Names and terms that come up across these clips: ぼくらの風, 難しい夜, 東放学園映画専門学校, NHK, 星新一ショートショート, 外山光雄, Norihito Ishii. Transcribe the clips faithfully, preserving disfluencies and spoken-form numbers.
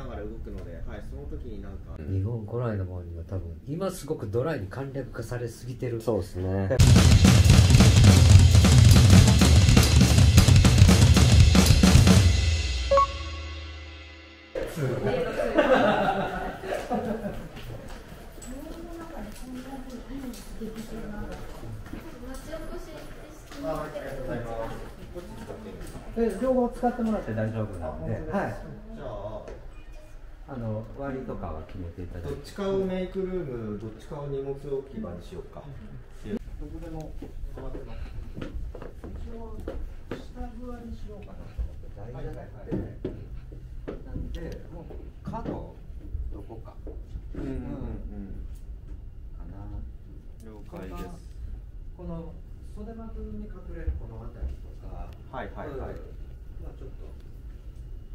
ながら動くので、はい、その時になんか日本古来のものには多分今すごくドライに簡略化されすぎてる。そうですね。両方使ってもらって大丈夫なので、はい。じゃあ、あの割りとかは決めていただいて。どっちかをメイクルーム、どっちかを荷物置き場にしようか。どこでも止まってます。一応下具合にしようかなと思って、大事だって。なんでもう角どこか。うんうんうん。かな。了解です。この袖まくに隠れるこの辺りとか。はいはいはい。まあちょっと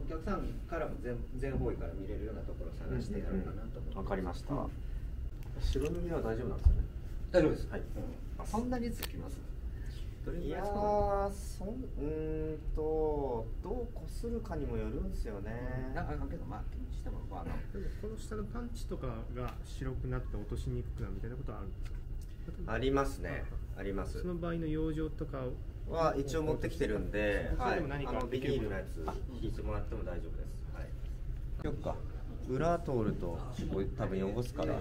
お客さんからも全全方位から見れるようなところを探してやろうかなと思って。わかりました。白塗りは大丈夫なんですよね。大丈夫です。はい。そんなにつきます。いやー、そんうんとどうこするかにもよるんですよね。なんかけどまあ気にしてもまあこの下のパンチとかが白くなって落としにくくなるみたいなことはあるんですか。ありますね。あります。その場合の養生とかは一応持ってきてるんで、はい、あのビニールのやつ引いてもらっても大丈夫です。はい。よっか。裏通ると多分汚すから。うん。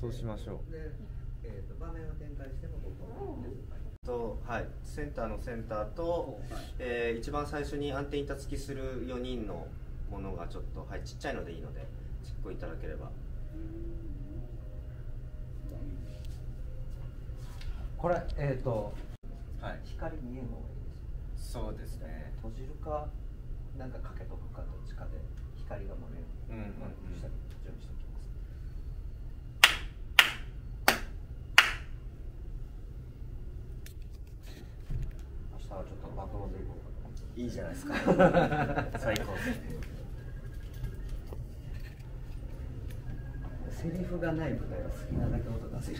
そうしましょう。えっと場面を展開してもここ。とはいセンターのセンターと、えー、一番最初に安定板付きするよにんのものがちょっとはいちっちゃいのでいいのでチックいただければ。これえっ、ー、と、はい、光見えるのがいいです。そうですね。閉じるかなんかかけとくかどっちかで光が漏れる。うんうんうん。準備しておきます。明日はちょっと爆音でいこうかな。いいじゃないですか。最高ですね。セリフがない舞台は好きなだけ音出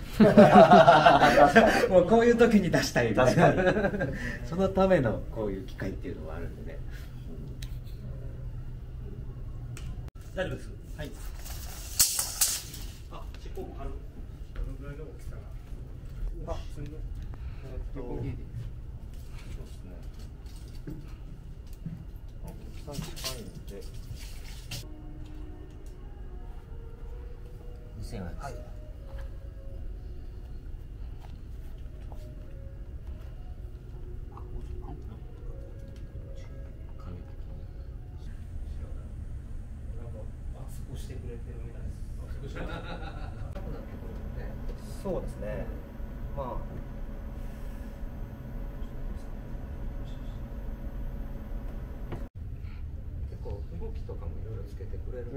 せる。もうこういう時に出したいみたいな。そのためのこういう機会っていうのはあるんでね。大丈夫です。はい。あ、チェコある。どのぐらいの大きさが。あ、それの。そうですね。あ、大きさ近いんで。はい、そうですね。まあ結構動きとかもいろいろつけてくれるので、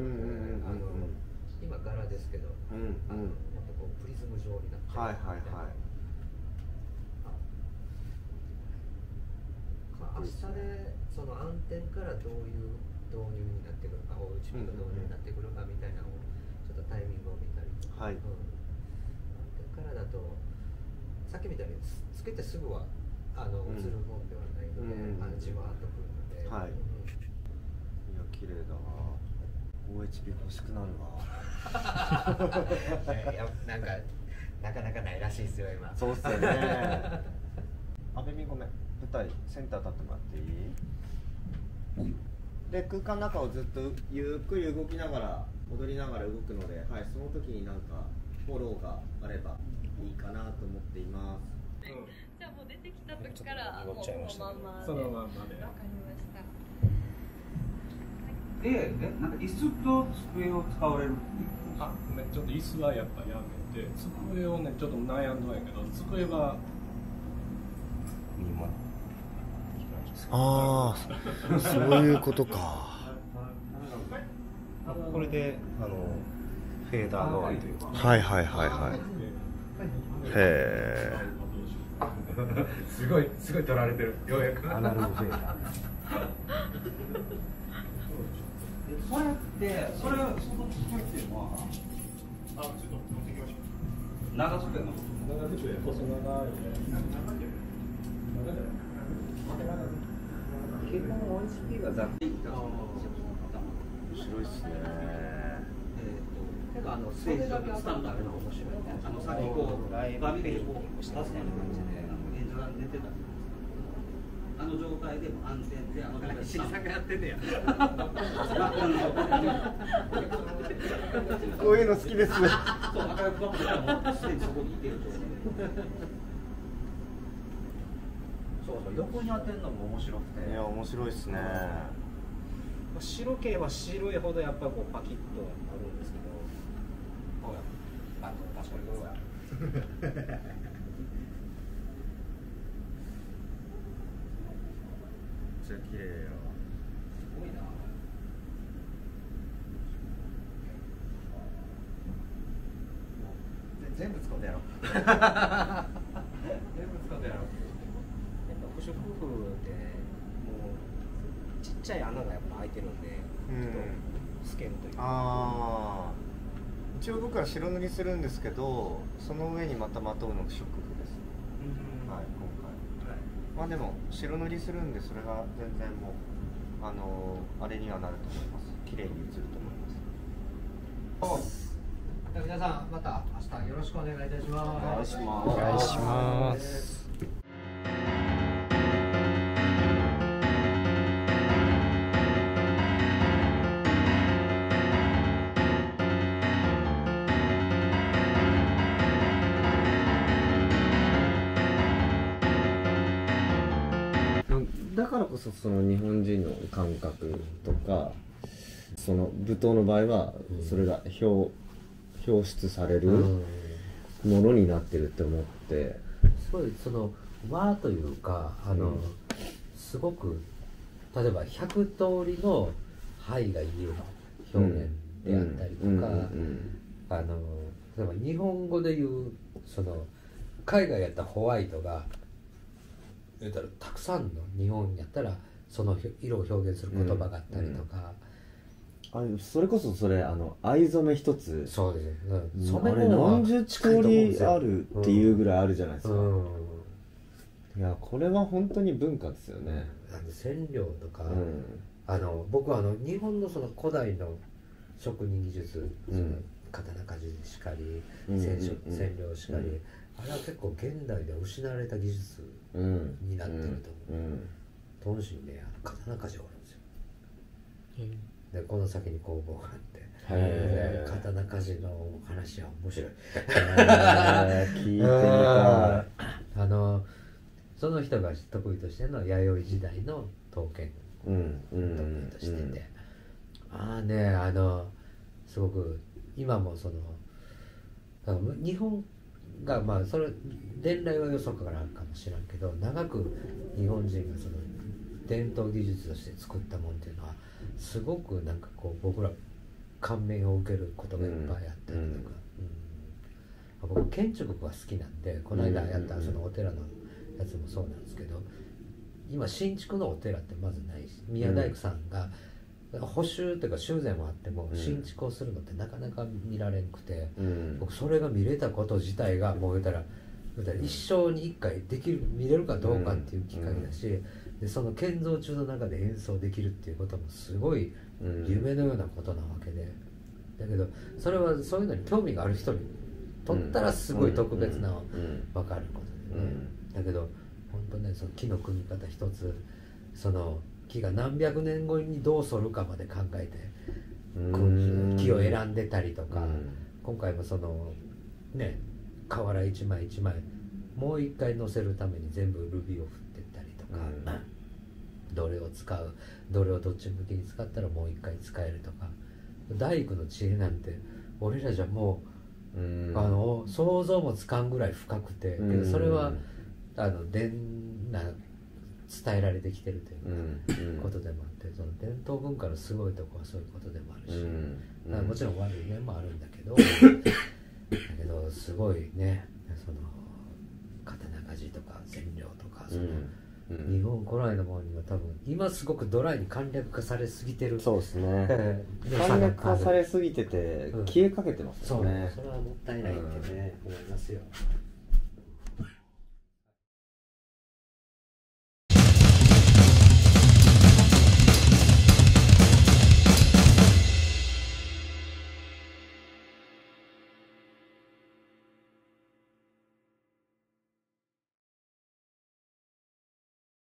あの今柄ですけど、うんうん、あのもっとこうプリズム状になってるみたいな。はいはいはい。まあ、明日でその暗転からどういう導入になってくるか、おうちの導入になってくるかみたいなのをちょっとタイミングを見たりとか、はい、うん、暗転からだとさっきみたいにつけてすぐはあの映るもんではないので、うん、あのじわーっとくるので、はい、うん、いや綺麗だな。オーエイチピー 欲しくなるな。いや、なんかなかなかないらしいですよ今。そうっすよね。あべみごめん、舞台センター立ってもらっていい？で空間の中をずっとゆっくり動きながら踊りながら動くので、はい、その時になんかフォローがあればいいかなと思っています。うん、じゃあもう出てきた時からもうそのまんまで。そのまんまで。わかりました。で、え、なんか椅子と机を使われる。あ、ごめん、ちょっと椅子はやっぱやめて、机をね、ちょっと悩んだんやけど、机はにまん。ああ、そういうことか。これであのフェーダー代わりというか。はいはいはいはい。へえ。すごいすごい取られてる。ようやく。アナログフェーダー。これって、それ、その機械っていうのは。あ、ちょっと、持ってきましょう。長袖の。長袖、細長いね。長袖。長袖。結構、オーエイチピー がざっくり。白いですね。あのステージのスタンダードの面白い。あのさっきこうバーベキューをしたみたいな感じで現場に出てたんですけど、あの状態でも安全で、あのなんか石井さんがやってんねや。こういうの好きですね。そう、仲良くバッグがもうすでにそこにいてると。そうそう、横に当てるのも面白くて。いや面白いですね。白系は白いほどやっぱこうパキッとなるんですけど。あの確かにどうや。めっちゃ綺麗や。すごいな。全部使ってやろう。全部使ってやろう。不織布ってもうちっちゃい穴がやっぱ開いてるんで、ちょっと透けるというか。ああ。一応僕は白塗りするんですけど、その上にまたまとうのがショックです、うん、はい、今回、はい、まあでも白塗りするんで、それが全然もうあのー、あれにはなると思います。綺麗に映ると思います。皆さんまた明日よろしくお願いいたします。お願いします。だからこそその日本人の感覚とか、その舞踏の場合はそれが表出されるものになってるって思って、すごいその和というか、あの、うん、すごく例えばひゃくとおりの範囲がいる表現であったりとか、あの例えば日本語でいうその海外やったホワイトがたくさんの日本やったらその色を表現する言葉があったりとか、うんうん、あそれこそそれあの藍染め一つ、そうですね、うん、あれ何十通りあるっていうぐらいあるじゃないですか、うんうん、いやこれは本当に文化ですよね。あの染料とか、うん、あの僕はあの日本のその古代の職人技術、その刀鍛冶しかり染料しかり、あれは結構現代で失われた技術になってると思う。トンシにね、刀鍛冶があるんですよ、うん、でこの先に工房があって刀鍛冶の話は面白い。聞いてみたい。あのその人が得意としてるのは弥生時代の刀剣を得意としてて、ああね、あのすごく今もそのあの日本がまあそれ伝来はよそからあるかもしれんけど、長く日本人がその伝統技術として作ったもんっていうのはすごくなんかこう僕ら感銘を受けることがいっぱいあったりとか、うんうん、僕建築が好きなんでこの間やったそのお寺のやつもそうなんですけど、今新築のお寺ってまずないし、宮大工さんが補修というか修繕もあっても新築をするのってなかなか見られんくて、うん、僕それが見れたこと自体がもう言うたら一生に一回できる見れるかどうかっていう機会だし、うん、でその建造中の中で演奏できるっていうこともすごい夢のようなことなわけで、だけどそれはそういうのに興味がある人にとったらすごい特別な分かることでね、だけど本当ね、その木の組み方一つ、その木が何百年後にどう反るかまで考えて木を選んでたりとか、今回もそのね瓦一枚一枚もう一回乗せるために全部ルビを振ってったりとか、うん、どれを使う、どれをどっち向きに使ったらもう一回使えるとか、大工の知恵なんて俺らじゃもう、うん、あの想像もつかんぐらい深くて、うん、けどそれはあの伝な伝えられてきてるということでもあって、その伝統文化のすごいとこはそういうことでもあるし、うんうん、もちろん悪い面もあるんだけどだけどすごいね、その刀鍛冶とか染料とかその、うんうん、日本古来のものには多分今すごくドライに簡略化されすぎてる。そうですね簡略化されすぎてて消えかけてますよね、うん、そうそれはもったいないってね、うん、思いますよ。